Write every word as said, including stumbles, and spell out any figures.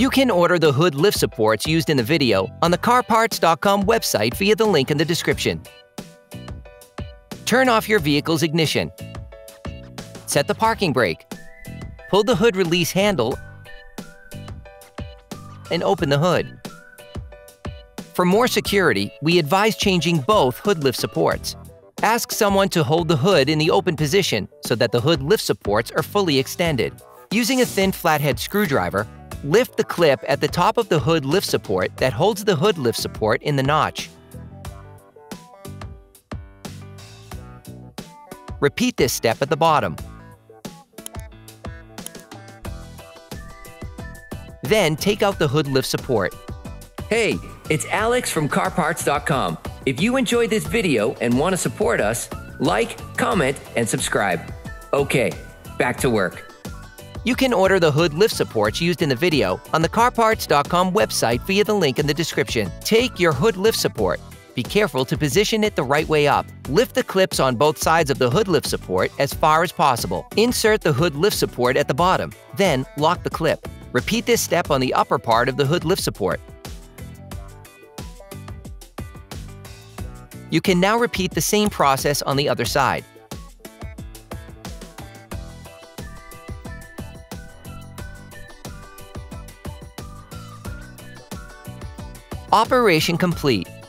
You can order the hood lift supports used in the video on the car parts dot com website via the link in the description. Turn off your vehicle's ignition. Set the parking brake. Pull the hood release handle and open the hood. For more security, we advise changing both hood lift supports. Ask someone to hold the hood in the open position so that the hood lift supports are fully extended. Using a thin flathead screwdriver, lift the clip at the top of the hood lift support that holds the hood lift support in the notch. Repeat this step at the bottom. Then take out the hood lift support. Hey, it's Alex from car parts dot com. If you enjoyed this video and want to support us, like, comment, and subscribe. Okay, back to work. You can order the hood lift supports used in the video on the car parts dot com website via the link in the description. Take your hood lift support. Be careful to position it the right way up. Lift the clips on both sides of the hood lift support as far as possible. Insert the hood lift support at the bottom, then lock the clip. Repeat this step on the upper part of the hood lift support. You can now repeat the same process on the other side. Operation complete.